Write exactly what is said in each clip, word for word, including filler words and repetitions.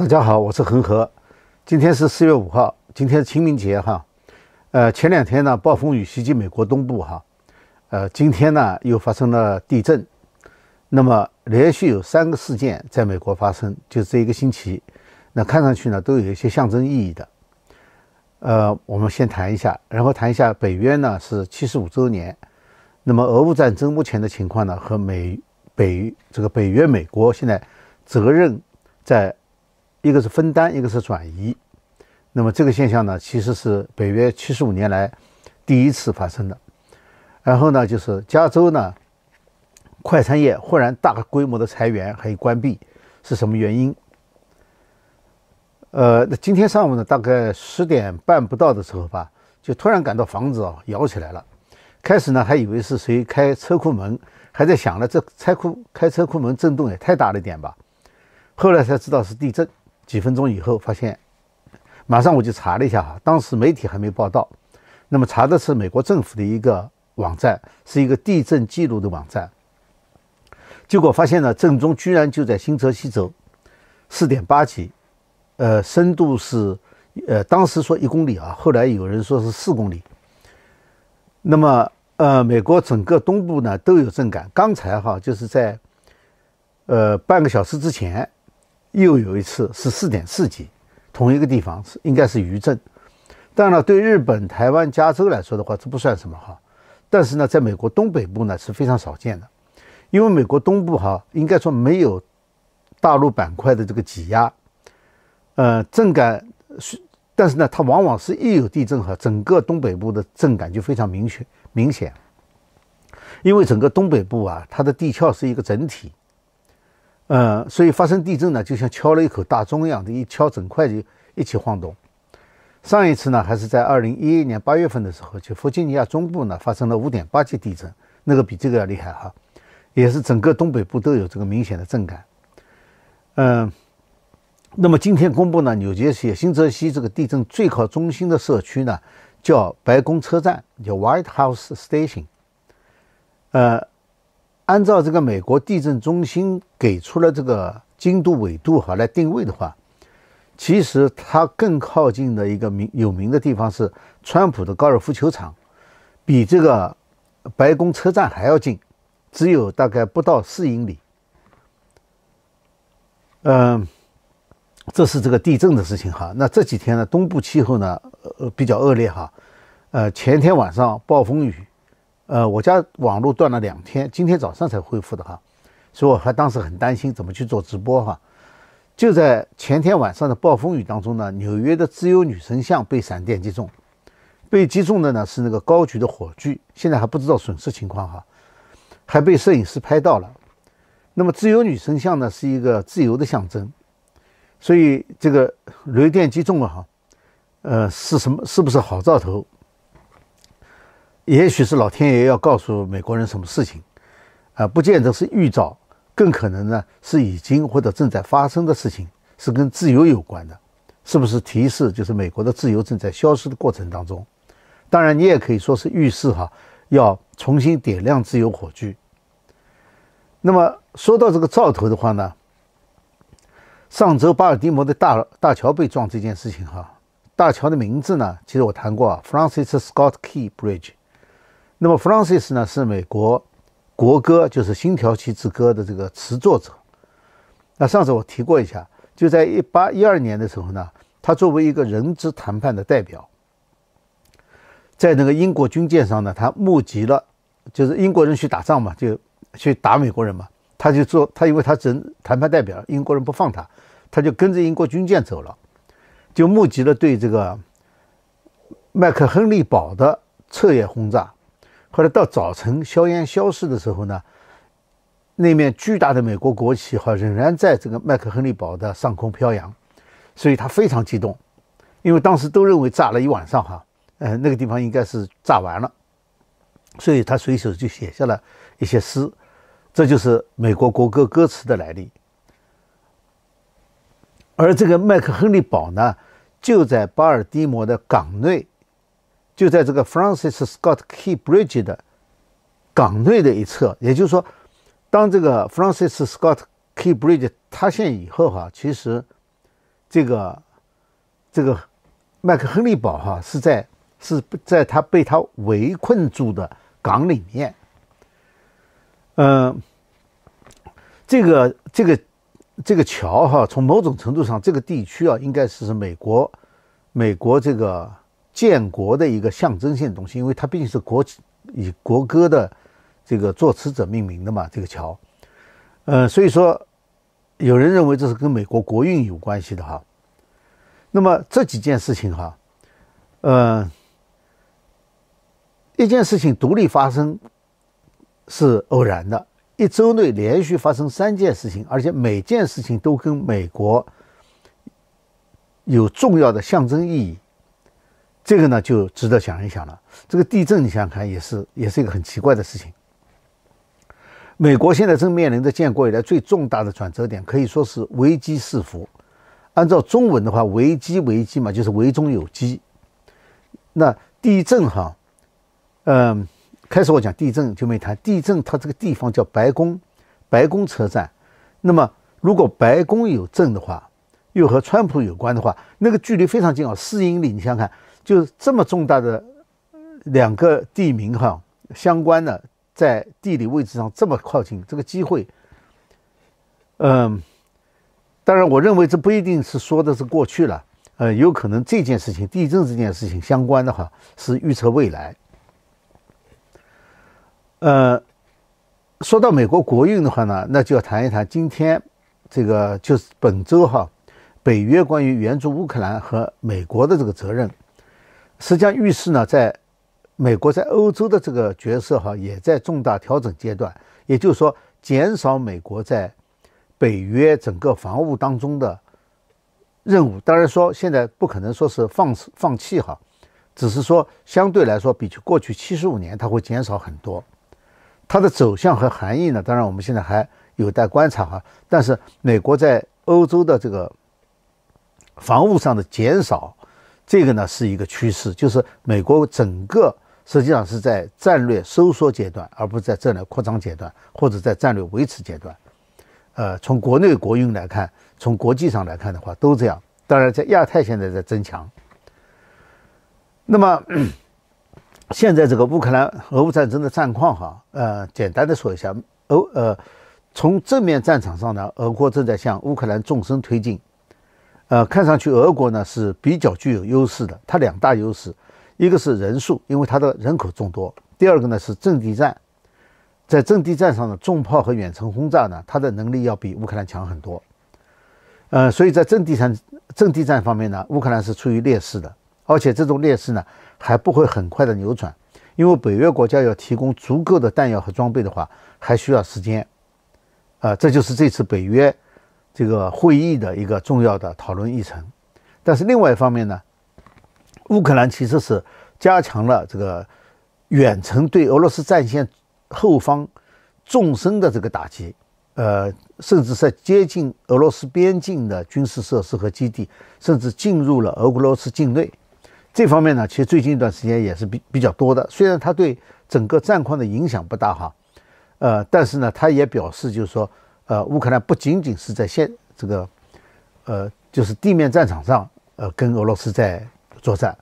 大家好，我是恒河。今天是四月五号，今天是清明节哈。呃，前两天呢，暴风雨袭击美国东部哈。呃，今天呢又发生了地震。那么连续有三个事件在美国发生，就这一个星期。那看上去呢都有一些象征意义的。呃，我们先谈一下，然后谈一下北约呢是七十五周年。那么俄乌战争目前的情况呢，和美北这个北约美国现在责任在。 一个是分担，一个是转移。那么这个现象呢，其实是北约七十五年来第一次发生的。然后呢，就是加州呢，快餐业忽然大规模的裁员还有关闭，是什么原因？呃，那今天上午呢，大概十点半不到的时候吧，就突然感到房子啊摇起来了。开始呢，还以为是谁开车库门，还在想了这车库开车库门震动也太大了点吧。后来才知道是地震。 几分钟以后发现，马上我就查了一下哈，当时媒体还没报道。那么查的是美国政府的一个网站，是一个地震记录的网站。结果发现呢，震中居然就在新泽西州， 四点八 级，呃，深度是呃当时说一公里啊，后来有人说是四公里。那么呃，美国整个东部呢都有震感。刚才哈就是在呃半个小时之前。 又有一次是 四点四 级，同一个地方是应该是余震。当然了，对日本、台湾、加州来说的话，这不算什么哈。但是呢，在美国东北部呢是非常少见的，因为美国东部哈应该说没有大陆板块的这个挤压，呃，震感是，但是呢，它往往是一有地震哈，整个东北部的震感就非常明确明显，因为整个东北部啊，它的地壳是一个整体。 呃、嗯，所以发生地震呢，就像敲了一口大钟一样的，一敲整块就一起晃动。上一次呢，还是在二零一一年八月份的时候，就弗吉尼亚中部呢发生了 五点八 级地震，那个比这个要厉害哈，也是整个东北部都有这个明显的震感。嗯，那么今天公布呢，纽约市、新泽西这个地震最靠中心的社区呢，叫白宫车站，叫 White House Station。呃。 按照这个美国地震中心给出了这个经度纬度哈来定位的话，其实它更靠近的一个名有名的地方是川普的高尔夫球场，比这个白宫车站还要近，只有大概不到四英里。嗯，这是这个地震的事情哈。那这几天呢，东部气候呢呃比较恶劣哈，呃前天晚上暴风雨。 呃，我家网络断了两天，今天早上才恢复的哈，所以我还当时很担心怎么去做直播哈。就在前天晚上的暴风雨当中呢，纽约的自由女神像被闪电击中，被击中的呢是那个高举的火炬，现在还不知道损失情况哈，还被摄影师拍到了。那么自由女神像呢是一个自由的象征，所以这个雷电击中了哈，呃，是什么？是不是好兆头？ 也许是老天爷要告诉美国人什么事情，啊、呃，不见得是预兆，更可能呢是已经或者正在发生的事情，是跟自由有关的，是不是提示就是美国的自由正在消失的过程当中？当然，你也可以说是预示哈，要重新点亮自由火炬。那么说到这个兆头的话呢，上周巴尔的摩的大大桥被撞这件事情哈，大桥的名字呢，其实我谈过啊 ，Francis Scott Key Bridge。 那么 ，Francis 呢是美国国歌，就是《星条旗之歌》的这个词作者。那上次我提过一下，就在一八一二年的时候呢，他作为一个人质谈判的代表，在那个英国军舰上呢，他募集了，就是英国人去打仗嘛，就去打美国人嘛，他就做他，因为他人谈判代表，英国人不放他，他就跟着英国军舰走了，就募集了对这个麦克亨利堡的彻夜轰炸。 后来到早晨硝烟消失的时候呢，那面巨大的美国国旗哈仍然在这个麦克亨利堡的上空飘扬，所以他非常激动，因为当时都认为炸了一晚上哈，呃那个地方应该是炸完了，所以他随手就写下了一些诗，这就是美国国歌歌词的来历。而这个麦克亨利堡呢，就在巴尔的摩的港内。 就在这个 Francis Scott Key Bridge 的港内的一侧，也就是说，当这个 Francis Scott Key Bridge 塌陷以后哈、啊，其实这个这个麦克亨利堡哈、啊、是在是在他被他围困住的港里面。嗯、呃，这个这个这个桥哈、啊，从某种程度上，这个地区啊，应该是美国美国这个建国的一个象征性的东西，因为它毕竟是国以国歌的这个作词者命名的嘛，这个桥。呃，所以说。 有人认为这是跟美国国运有关系的哈，那么这几件事情哈，呃，一件事情独立发生是偶然的，一周内连续发生三件事情，而且每件事情都跟美国有重要的象征意义，这个呢就值得想一想了。这个地震你想想看，也是也是一个很奇怪的事情。 美国现在正面临着建国以来最重大的转折点，可以说是危机四伏。按照中文的话，危机危机嘛，就是危中有机。那地震哈，嗯、呃，开始我讲地震就没谈地震，它这个地方叫白宫，白宫车站。那么如果白宫有震的话，又和川普有关的话，那个距离非常近啊，四英里。你想想看，就是这么重大的两个地名哈相关的。 在地理位置上这么靠近，这个机会，嗯，当然，我认为这不一定是说的是过去了，呃，有可能这件事情，地震这件事情相关的话是预测未来。呃，说到美国国运的话呢，那就要谈一谈今天这个就是本周哈，北约关于援助乌克兰和美国的这个责任，实际上预示呢在。 美国在欧洲的这个角色哈，也在重大调整阶段，也就是说，减少美国在北约整个防务当中的任务。当然说，现在不可能说是放放弃哈，只是说相对来说，比起过去七十五年，它会减少很多。它的走向和含义呢，当然我们现在还有待观察哈。但是，美国在欧洲的这个防务上的减少，这个呢是一个趋势，就是美国整个。 实际上是在战略收缩阶段，而不是在战略扩张阶段，或者在战略维持阶段。呃，从国内国运来看，从国际上来看的话，都这样。当然，在亚太现在在增强。那么，现在这个乌克兰俄乌战争的战况哈，呃，简单的说一下，欧呃，从正面战场上呢，俄国正在向乌克兰纵深推进。呃，看上去俄国呢是比较具有优势的，它两大优势。 一个是人数，因为它的人口众多；第二个呢是阵地战，在阵地战上的重炮和远程轰炸呢，它的能力要比乌克兰强很多。呃，所以在阵地战阵地战方面呢，乌克兰是处于劣势的，而且这种劣势呢还不会很快的扭转，因为北约国家要提供足够的弹药和装备的话，还需要时间。啊、呃，这就是这次北约这个会议的一个重要的讨论议程。但是另外一方面呢。 乌克兰其实是加强了这个远程对俄罗斯战线后方纵深的这个打击，呃，甚至在接近俄罗斯边境的军事设施和基地，甚至进入了俄罗斯境内。这方面呢，其实最近一段时间也是比比较多的。虽然它对整个战况的影响不大哈，呃，但是呢，他也表示就是说，呃，乌克兰不仅仅是在现这个，呃，就是地面战场上，呃，跟俄罗斯在。 作战，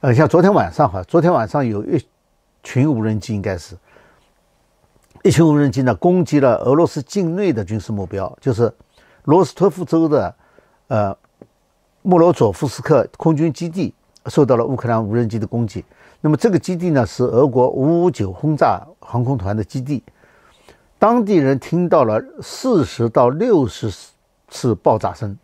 呃，像昨天晚上哈，昨天晚上有一群无人机，应该是一群无人机呢，攻击了俄罗斯境内的军事目标，就是罗斯托夫州的呃莫罗佐夫斯克空军基地受到了乌克兰无人机的攻击。那么这个基地呢是俄国五五九轰炸航空团的基地，当地人听到了四十到六十次爆炸声。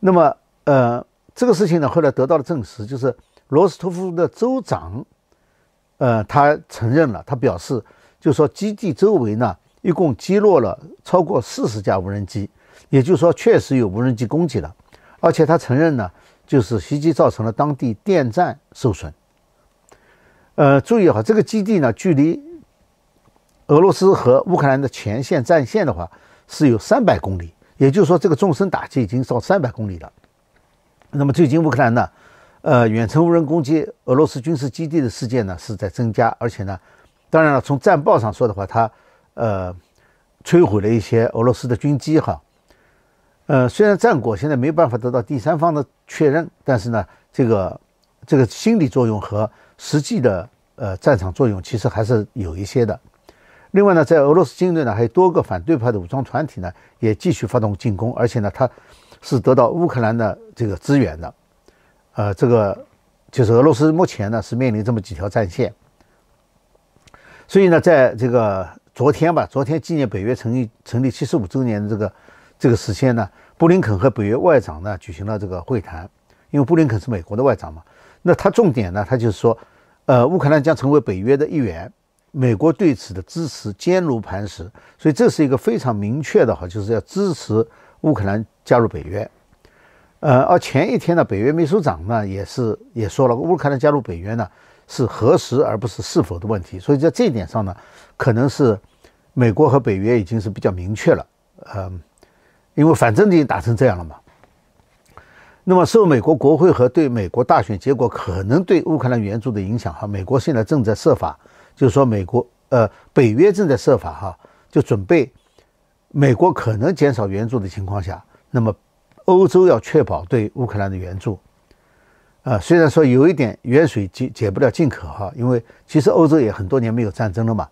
那么呃。 这个事情呢，后来得到了证实，就是罗斯托夫的州长，呃，他承认了，他表示，就是说基地周围呢，一共击落了超过四十架无人机，也就是说，确实有无人机攻击了，而且他承认呢，就是袭击造成了当地电站受损。呃，注意哈，这个基地呢，距离俄罗斯和乌克兰的前线战线的话，是有三百公里，也就是说，这个纵深打击已经到三百公里了。 那么最近乌克兰呢，呃，远程无人攻击俄罗斯军事基地的事件呢是在增加，而且呢，当然了，从战报上说的话，它呃摧毁了一些俄罗斯的军机哈，呃，虽然战果现在没办法得到第三方的确认，但是呢，这个这个心理作用和实际的呃战场作用其实还是有一些的。另外呢，在俄罗斯境内呢，还有多个反对派的武装团体呢，也继续发动进攻，而且呢，它是得到乌克兰的这个支援的。呃，这个就是俄罗斯目前呢是面临这么几条战线。所以呢，在这个昨天吧，昨天纪念北约成立成立七十五周年的这个这个时间呢，布林肯和北约外长呢举行了这个会谈，因为布林肯是美国的外长嘛，那他重点呢，他就是说，呃，乌克兰将成为北约的一员，美国对此的支持坚如磐石，所以这是一个非常明确的哈，就是要支持乌克兰加入北约。呃，而前一天呢，北约秘书长呢也是也说了，乌克兰加入北约呢。是何时而不是是否的问题，所以在这一点上呢，可能是美国和北约已经是比较明确了，嗯，因为反正已经打成这样了嘛。那么受美国国会和对美国大选结果可能对乌克兰援助的影响哈，美国现在正在设法，就是说美国呃北约正在设法哈，就准备美国可能减少援助的情况下，那么欧洲要确保对乌克兰的援助。呃，虽然说有一点远水解解不了近渴哈，因为其实欧洲也很多年没有战争了嘛，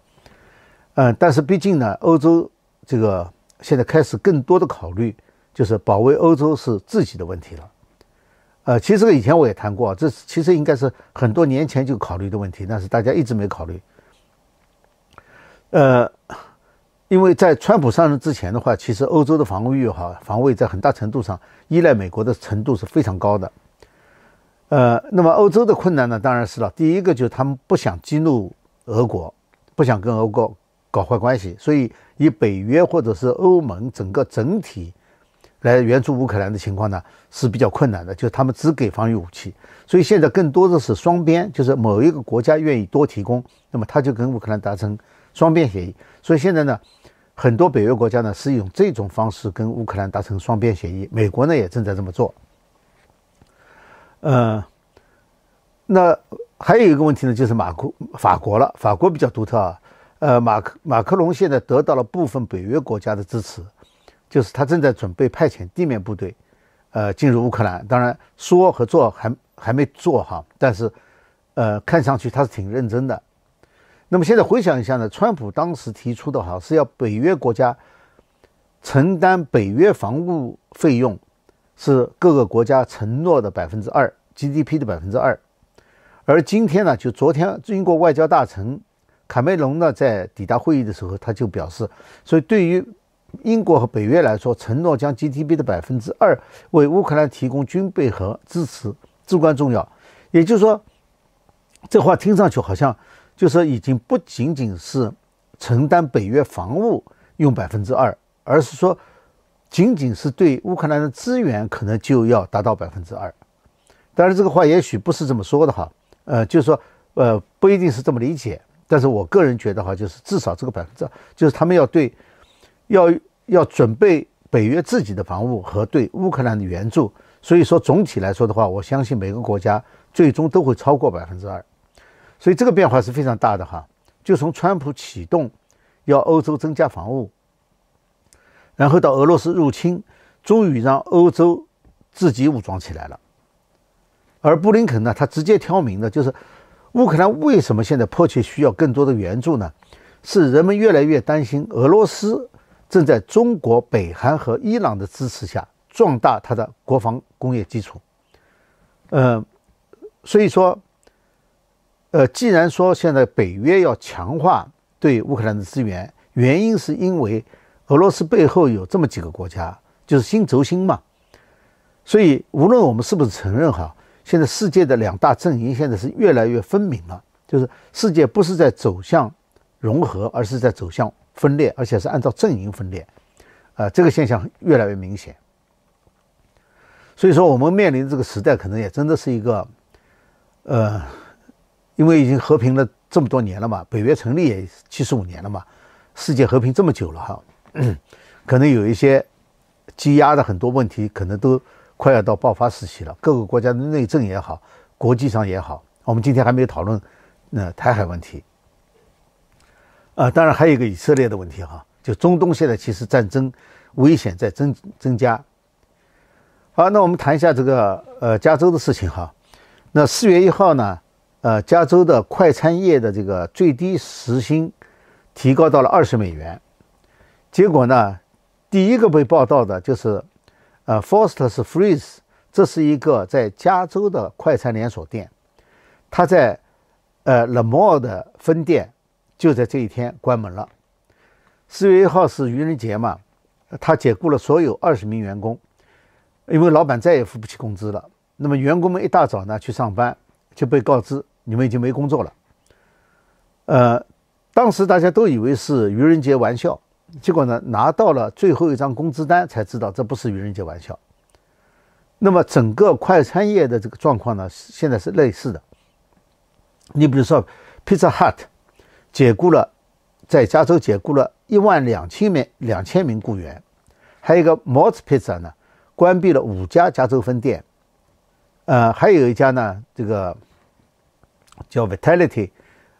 嗯、呃，但是毕竟呢，欧洲这个现在开始更多的考虑就是保卫欧洲是自己的问题了，呃，其实这个以前我也谈过，这其实应该是很多年前就考虑的问题，但是大家一直没考虑，呃，因为在川普上任之前的话，其实欧洲的防御哈防卫在很大程度上依赖美国的程度是非常高的。呃，那么欧洲的困难呢，当然是了。第一个就是他们不想激怒俄国，不想跟俄国搞坏关系，所以以北约或者是欧盟整个整体来援助乌克兰的情况呢，是比较困难的。就是他们只给防御武器，所以现在更多的是双边，就是某一个国家愿意多提供，那么他就跟乌克兰达成双边协议。所以现在呢，很多北约国家呢是用这种方式跟乌克兰达成双边协议，美国呢也正在这么做。嗯，那还有一个问题呢，就是马国法国了。法国比较独特啊，呃，马克马克龙现在得到了部分北约国家的支持，就是他正在准备派遣地面部队，呃，进入乌克兰。当然说和做还还没做哈，但是，呃，看上去他是挺认真的。那么现在回想一下呢，川普当时提出的哈是要北约国家承担北约防务费用。是各个国家承诺的百分之二 G D P 的百分之二，而今天呢，就昨天英国外交大臣卡梅隆呢在抵达会议的时候，他就表示，所以对于英国和北约来说，承诺将 G D P 的百分之二为乌克兰提供军备和支持至关重要。也就是说，这话听上去好像就是已经不仅仅是承担北约防务用百分之二，而是说。仅仅是对乌克兰的资源可能就要达到百分之二，当然这个话也许不是这么说的哈，呃，就是说呃不一定是这么理解，但是我个人觉得哈，就是至少这个百分之二，就是他们要对要要准备北约自己的防务和对乌克兰的援助，所以说总体来说的话，我相信每个国家最终都会超过百分之二，所以这个变化是非常大的哈，就从川普启动要欧洲增加防务。然后到俄罗斯入侵，终于让欧洲自己武装起来了。而布林肯呢，他直接挑明的就是乌克兰为什么现在迫切需要更多的援助呢？是人们越来越担心俄罗斯正在中国、北韩和伊朗的支持下壮大它的国防工业基础。呃，所以说，呃，既然说现在北约要强化对乌克兰的支援，原因是因为。俄罗斯背后有这么几个国家，就是新轴心嘛，所以无论我们是不是承认哈，现在世界的两大阵营现在是越来越分明了，就是世界不是在走向融合，而是在走向分裂，而且是按照阵营分裂，啊、呃，这个现象越来越明显。所以说，我们面临这个时代，可能也真的是一个，呃，因为已经和平了这么多年了嘛，北约成立也七十五年了嘛，世界和平这么久了哈。嗯、可能有一些积压的很多问题，可能都快要到爆发时期了。各个国家的内政也好，国际上也好，我们今天还没有讨论呃台海问题。啊，当然还有一个以色列的问题哈，就中东现在其实战争危险在增增加，好，那我们谈一下这个呃加州的事情哈。那四月一号呢，呃，加州的快餐业的这个最低时薪提高到了二十美元。结果呢，第一个被报道的就是呃 Foster's Freeze， 这是一个在加州的快餐连锁店，它在呃 Lamar 的分店就在这一天关门了。四月一号是愚人节嘛，他解雇了所有二十名员工，因为老板再也付不起工资了。那么员工们一大早呢去上班，就被告知你们已经没工作了。呃，当时大家都以为是愚人节玩笑，结果呢拿到了最后一张工资单才知道这不是愚人节玩笑。那么整个快餐业的这个状况呢，现在是类似的。你比如说 Pizza Hut 解雇了，在加州解雇了一万两千名两千名雇员，还有一个 Moz Pizza 呢，关闭了五家加州分店，呃，还有一家呢，这个叫 Vitality，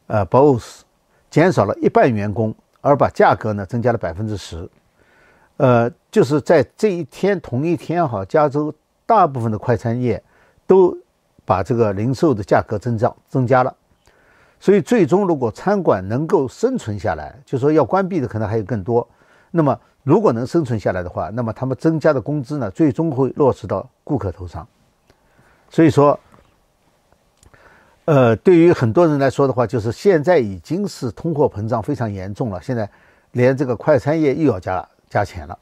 呃 B O S 减少了一半员工，而把价格呢增加了百分之十，呃，就是在这一天同一天哈，加州大部分的快餐业都把这个零售的价格增长增加了。所以最终如果餐馆能够生存下来，就说要关闭的可能还有更多，那么如果能生存下来的话，那么他们增加的工资呢最终会落实到顾客头上。所以说呃，对于很多人来说的话，就是现在已经是通货膨胀非常严重了，现在连这个快餐业又要加加钱了。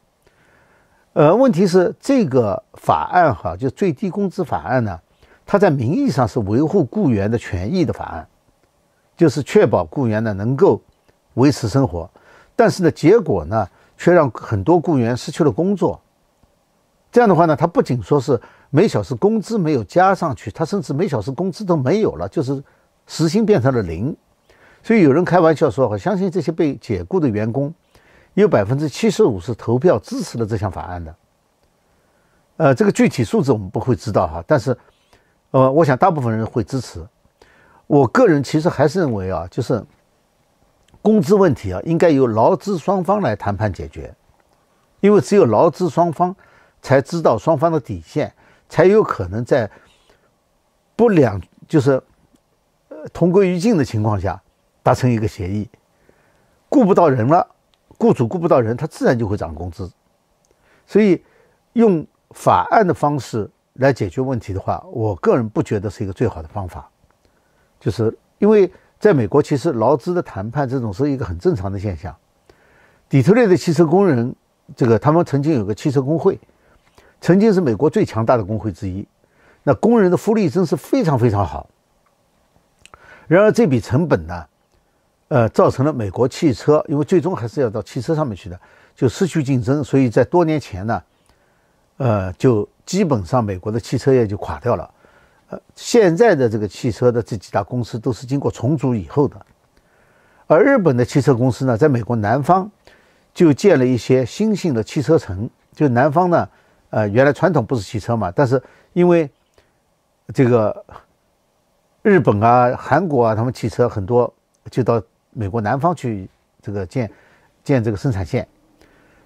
呃，问题是这个法案哈，就最低工资法案呢，它在名义上是维护雇员的权益的法案，就是确保雇员呢能够维持生活，但是呢，结果呢却让很多雇员失去了工作。这样的话呢，他不仅说是每小时工资没有加上去，他甚至每小时工资都没有了，就是时薪变成了零。所以有人开玩笑说，我相信这些被解雇的员工有 百分之七十五 是投票支持了这项法案的。呃，这个具体数字我们不会知道哈，但是呃，我想大部分人会支持。我个人其实还是认为啊，就是工资问题啊，应该由劳资双方来谈判解决，因为只有劳资双方才知道双方的底线，才有可能在不两就是同归于尽的情况下达成一个协议。顾不到人了，雇主顾不到人，他自然就会涨工资。所以用法案的方式来解决问题的话，我个人不觉得是一个最好的方法。就是因为在美国，其实劳资的谈判这种是一个很正常的现象。底特律的汽车工人，这个他们曾经有个汽车工会，曾经是美国最强大的工会之一。那工人的福利真是非常非常好。然而这笔成本呢，呃，造成了美国汽车，因为最终还是要到汽车上面去的，就失去竞争。所以在多年前呢，呃，就基本上美国的汽车业就垮掉了。呃，现在的这个汽车的这几大公司都是经过重组以后的，而日本的汽车公司呢，在美国南方就建了一些新型的汽车城。就南方呢，呃，原来传统不是汽车嘛，但是因为这个日本啊、韩国啊，他们汽车很多就到美国南方去这个建建这个生产线。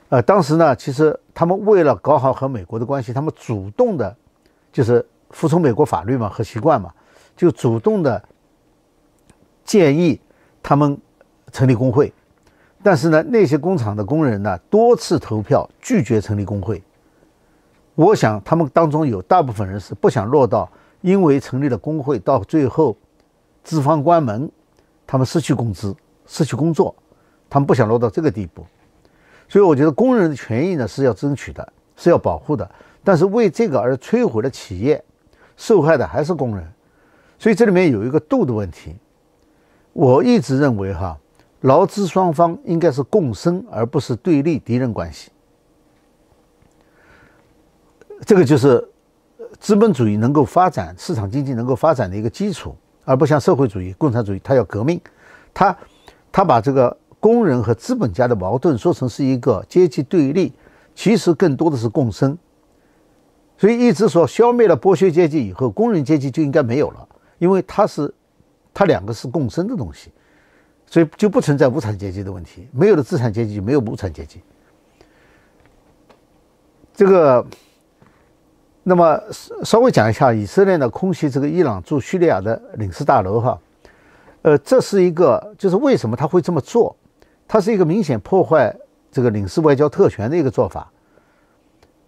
呃，当时呢，其实他们为了搞好和美国的关系，他们主动的，就是服从美国法律嘛和习惯嘛，就主动的建议他们成立工会。但是呢，那些工厂的工人呢多次投票拒绝成立工会。我想他们当中有大部分人是不想落到因为成立了工会到最后资方关门，他们失去工资失去工作，他们不想落到这个地步。所以我觉得工人的权益呢是要争取的，是要保护的，但是为这个而摧毁了企业，受害的还是工人。所以这里面有一个度的问题。我一直认为哈，劳资双方应该是共生，而不是对立敌人关系。这个就是资本主义能够发展，市场经济能够发展的一个基础，而不像社会主义、共产主义，它要革命，它它把这个工人和资本家的矛盾说成是一个阶级对立，其实更多的是共生。所以一直说消灭了剥削阶级以后，工人阶级就应该没有了，因为它是它两个是共生的东西，所以就不存在无产阶级的问题。没有了资产阶级就没有无产阶级。这个那么稍微讲一下以色列呢空袭这个伊朗驻叙利亚的领事大楼哈，呃，这是一个就是为什么他会这么做，它是一个明显破坏这个领事外交特权的一个做法，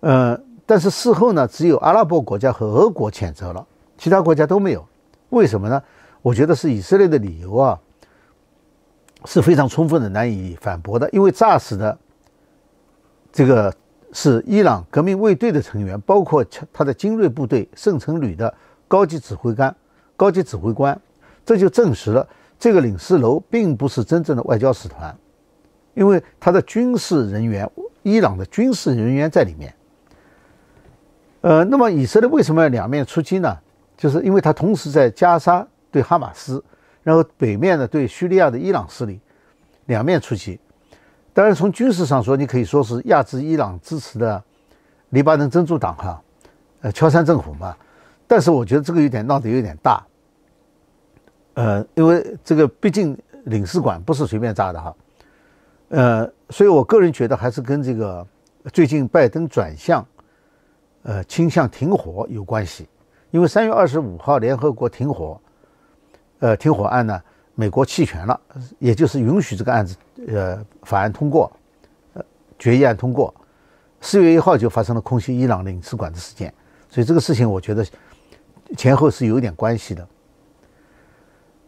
呃，但是事后呢，只有阿拉伯国家和俄国谴责了，其他国家都没有，为什么呢？我觉得是以色列的理由啊是非常充分的难以反驳的，因为炸死的这个是伊朗革命卫队的成员，包括他的精锐部队圣城旅的高级指挥官高级指挥官这就证实了这个领事楼并不是真正的外交使团，因为他的军事人员，伊朗的军事人员在里面。呃，那么以色列为什么要两面出击呢？就是因为他同时在加沙对哈马斯，然后北面呢对叙利亚的伊朗势力，两面出击。当然从军事上说，你可以说是压制伊朗支持的黎巴嫩真主党哈，呃，乔杉政府嘛。但是我觉得这个有点闹得有点大，呃，因为这个毕竟领事馆不是随便炸的哈，呃，所以我个人觉得还是跟这个最近拜登转向，呃，倾向停火有关系。因为三月二十五号联合国停火，呃，停火案呢，美国弃权了，也就是允许这个案子，呃，法案通过，呃，决议案通过。四月一号就发生了空袭伊朗领事馆的事件，所以这个事情我觉得前后是有一点关系的。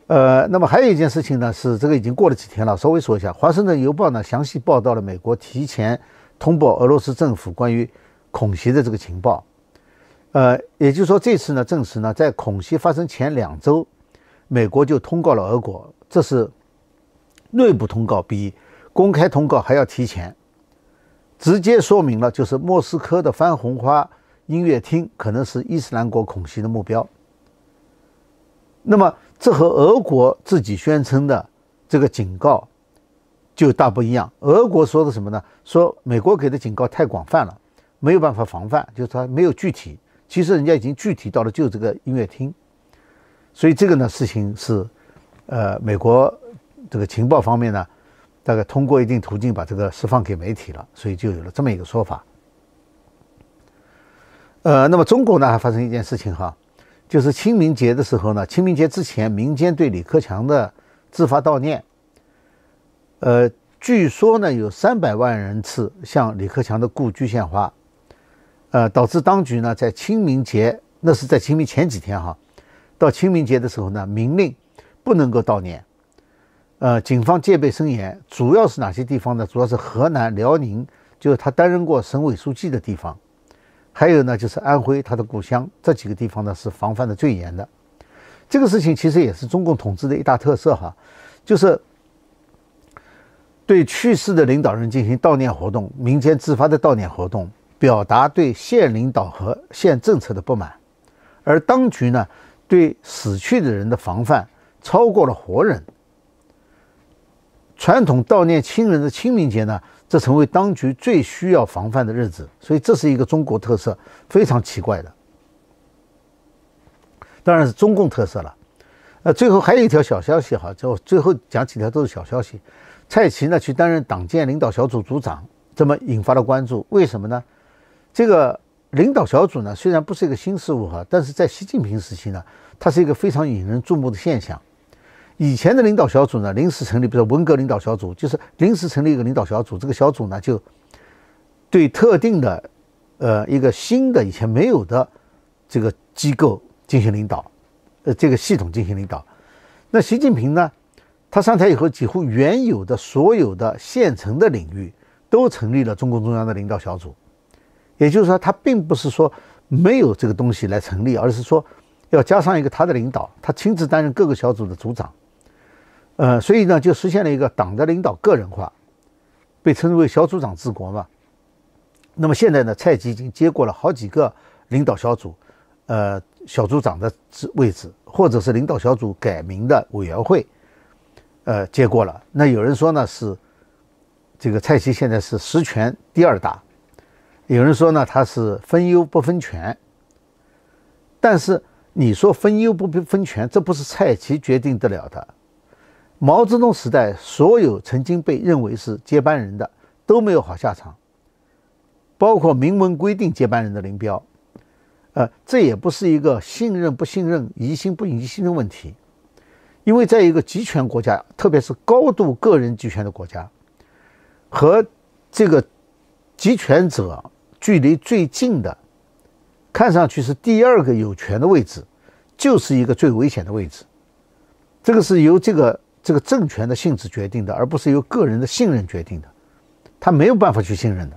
呃，那么还有一件事情呢，是这个已经过了几天了，稍微说一下，《华盛顿邮报》呢详细报道了美国提前通报俄罗斯政府关于恐袭的这个情报。呃，也就是说这次呢证实呢，在恐袭发生前两周，美国就通告了俄国，这是内部通告，比公开通告还要提前，直接说明了就是莫斯科的番红花音乐厅可能是伊斯兰国恐袭的目标。那么这和俄国自己宣称的这个警告就大不一样。俄国说的什么呢？说美国给的警告太广泛了，没有办法防范，就是它没有具体，其实人家已经具体到了就这个音乐厅。所以这个呢事情是，呃，美国这个情报方面呢，大概通过一定途径把这个释放给媒体了，所以就有了这么一个说法。呃，那么中国呢还发生一件事情哈，就是清明节的时候呢，清明节之前民间对李克强的自发悼念，呃，据说呢有三百万人次向李克强的故居献花，呃，导致当局呢在清明节，那是在清明前几天哈。到清明节的时候呢，明令不能够悼念，呃，警方戒备森严，主要是哪些地方呢？主要是河南、辽宁，就是他担任过省委书记的地方，还有呢就是安徽他的故乡，这几个地方呢是防范的最严的。这个事情其实也是中共统治的一大特色哈，就是对去世的领导人进行悼念活动，民间自发的悼念活动，表达对县领导和县政策的不满，而当局呢对死去的人的防范超过了活人。传统悼念亲人的清明节呢，这成为当局最需要防范的日子，所以这是一个中国特色，非常奇怪的，当然是中共特色了。呃，最后还有一条小消息哈，就最后讲几条都是小消息。蔡奇呢去担任党建领导小组组长，这么引发了关注，为什么呢？这个领导小组呢虽然不是一个新事物哈，但是在习近平时期呢，它是一个非常引人注目的现象。以前的领导小组呢临时成立，比如说文革领导小组，就是临时成立一个领导小组，这个小组呢就对特定的呃一个新的以前没有的这个机构进行领导，呃这个系统进行领导。那习近平呢他上台以后，几乎原有的所有的现成的领域都成立了中共中央的领导小组，也就是说，他并不是说没有这个东西来成立，而是说要加上一个他的领导，他亲自担任各个小组的组长，呃，所以呢，就实现了一个党的领导个人化，被称为小组长治国嘛。那么现在呢，蔡奇已经接过了好几个领导小组，呃，小组长的位置，或者是领导小组改名的委员会，呃，接过了。那有人说呢，是这个蔡奇现在是实权第二大。有人说呢，他是分忧不分权，但是你说分忧不分权，这不是蔡奇决定得了的。毛泽东时代所有曾经被认为是接班人的都没有好下场，包括明文规定接班人的林彪，呃，这也不是一个信任不信任、疑心不疑心的问题，因为在一个集权国家，特别是高度个人集权的国家，和这个集权者距离最近的，看上去是第二个有权的位置，就是一个最危险的位置。这个是由这个这个政权的性质决定的，而不是由个人的信任决定的，他没有办法去信任的。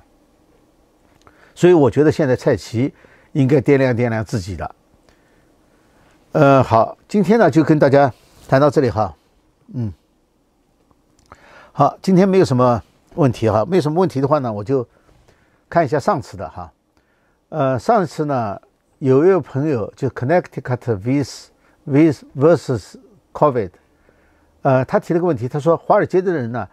所以我觉得现在蔡奇应该掂量掂量自己的。呃，好，今天呢就跟大家谈到这里哈，嗯，好，今天没有什么问题哈，没有什么问题的话呢，我就看一下上次的哈，呃，上一次呢有一位朋友就 Connecticut vs vs versus COVID， 呃，他提了个问题，他说华尔街的人呢，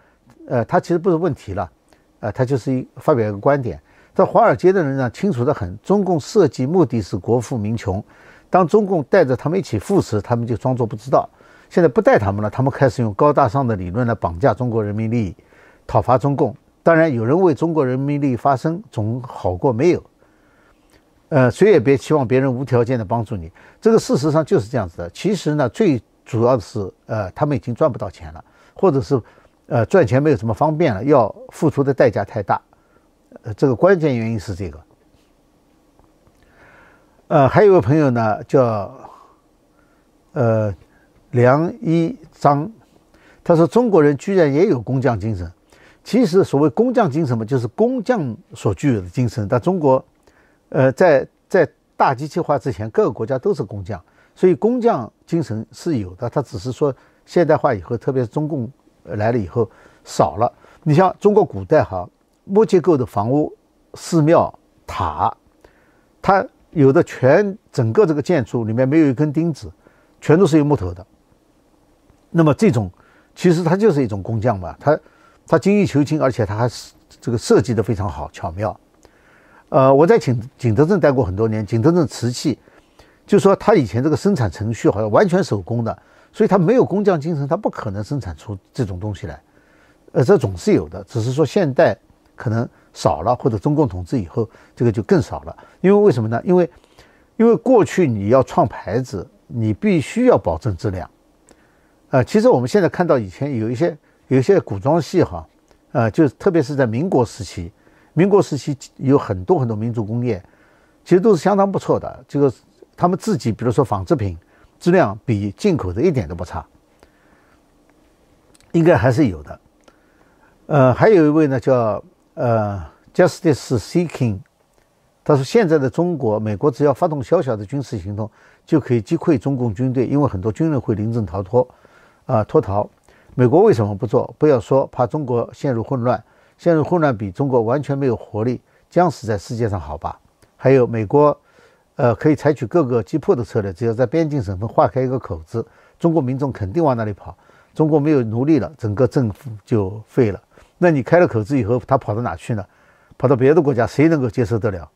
呃，他其实不是问题了，呃，他就是发表一个观点。 在华尔街的人呢，清楚得很。中共设计目的是国富民穷，当中共带着他们一起富时，他们就装作不知道。现在不带他们了，他们开始用高大上的理论来绑架中国人民利益，讨伐中共。当然，有人为中国人民利益发声，总好过没有。呃，谁也别期望别人无条件的帮助你。这个事实上就是这样子的。其实呢，最主要的是，呃，他们已经赚不到钱了，或者是，呃，赚钱没有什么方便了，要付出的代价太大。 呃，这个关键原因是这个。呃，还有一位朋友呢，叫呃梁一章，他说中国人居然也有工匠精神。其实所谓工匠精神嘛，就是工匠所具有的精神。但中国，呃，在在大机器化之前，各个国家都是工匠，所以工匠精神是有的。他只是说现代化以后，特别是中共来了以后少了。你像中国古代哈。 木结构的房屋、寺庙、塔，它有的全整个这个建筑里面没有一根钉子，全都是用木头的。那么这种其实它就是一种工匠嘛，它它精益求精，而且它还是这个设计的非常好巧妙。呃，我在景景德镇待过很多年，景德镇瓷器，就说它以前这个生产程序好像完全手工的，所以它没有工匠精神，它不可能生产出这种东西来。呃，这总是有的，只是说现代。 可能少了，或者中共统治以后，这个就更少了。因为为什么呢？因为，因为过去你要创牌子，你必须要保证质量。呃，其实我们现在看到以前有一些有一些古装戏哈，呃，就是特别是在民国时期，民国时期有很多很多民族工业，其实都是相当不错的。这个他们自己，比如说纺织品，质量比进口的一点都不差，应该还是有的。呃，还有一位呢叫。 呃 ，justice seeking， 他说现在的中国，美国只要发动小小的军事行动，就可以击溃中共军队，因为很多军人会临阵逃脱，啊、呃，脱逃。美国为什么不做？不要说怕中国陷入混乱，陷入混乱比中国完全没有活力，将死在世界上，好吧？还有美国，呃，可以采取各个击破的策略，只要在边境省份划开一个口子，中国民众肯定往那里跑。中国没有奴隶了，整个政府就废了。 那你开了口子以后，他跑到哪去呢？跑到别的国家，谁能够接受得了？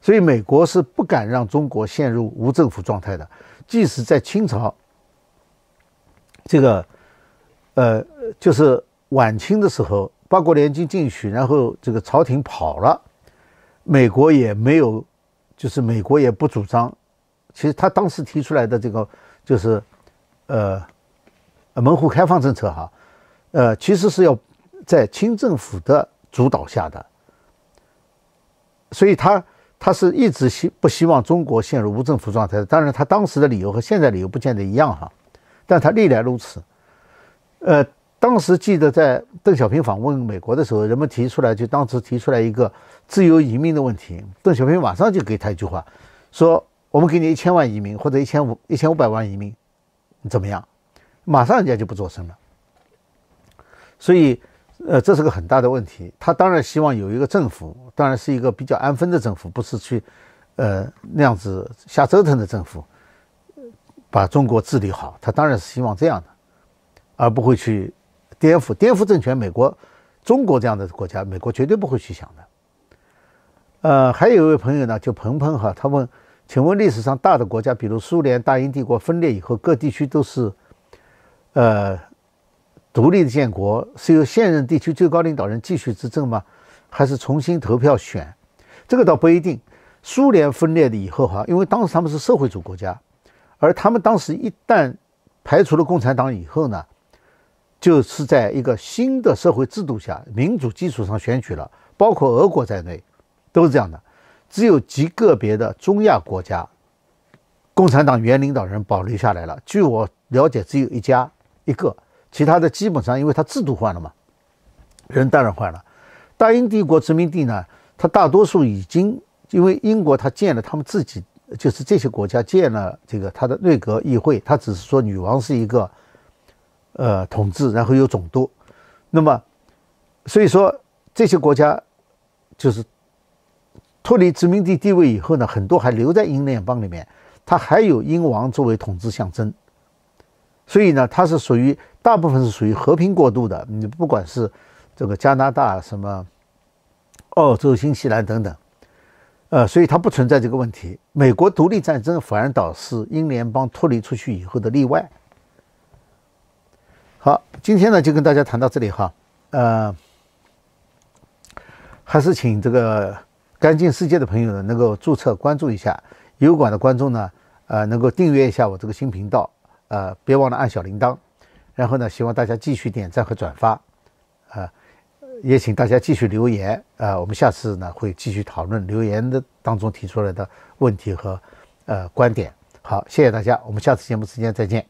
所以美国是不敢让中国陷入无政府状态的。即使在清朝，这个，呃，就是晚清的时候，八国联军进去，然后这个朝廷跑了，美国也没有，就是美国也不主张。其实他当时提出来的这个就是，呃，门户开放政策哈，呃，其实是要。 在清政府的主导下的，所以他他是一直希不希望中国陷入无政府状态的。当然，他当时的理由和现在理由不见得一样哈，但他历来如此。呃，当时记得在邓小平访问美国的时候，人们提出来就当时提出来一个自由移民的问题，邓小平马上就给他一句话，说我们给你一千万移民或者一千五一千五百万移民，你怎么样？马上人家就不做声了。所以。 呃，这是个很大的问题。他当然希望有一个政府，当然是一个比较安分的政府，不是去，呃，那样子瞎折腾的政府，把中国治理好。他当然是希望这样的，而不会去颠覆颠覆政权。美国、中国这样的国家，美国绝对不会去想的。呃，还有一位朋友呢，就鹏鹏哈，他问，请问历史上大的国家，比如苏联、大英帝国分裂以后，各地区都是，呃。 独立的建国是由现任地区最高领导人继续执政吗？还是重新投票选？这个倒不一定。苏联分裂了以后哈，因为当时他们是社会主义国家，而他们当时一旦排除了共产党以后呢，就是在一个新的社会制度下，民主基础上选举了，包括俄国在内，都是这样的。只有极个别的中亚国家，共产党原领导人保留下来了。据我了解，只有一家一个，其他的基本上因为它制度换了嘛，人当然换了。大英帝国殖民地呢，它大多数已经因为英国它建了他们自己，就是这些国家建了这个它的内阁议会，它只是说女王是一个呃统治，然后有总督。那么，所以说这些国家就是脱离殖民地地位以后呢，很多还留在英联邦里面，它还有英王作为统治象征，所以呢，它是属于大部分是属于和平过渡的。你不管是这个加拿大、什么澳洲、新西兰等等，呃，所以它不存在这个问题。美国独立战争反倒是英联邦脱离出去以后的例外。好，今天呢就跟大家谈到这里哈，呃，还是请这个干净世界的朋友呢，能够注册关注一下；油管的观众呢，呃，能够订阅一下我这个新频道，呃，别忘了按小铃铛。然后呢，希望大家继续点赞和转发，呃，也请大家继续留言，呃，我们下次呢会继续讨论留言的当中提出来的问题和呃观点。好，谢谢大家，我们下次节目时间再见。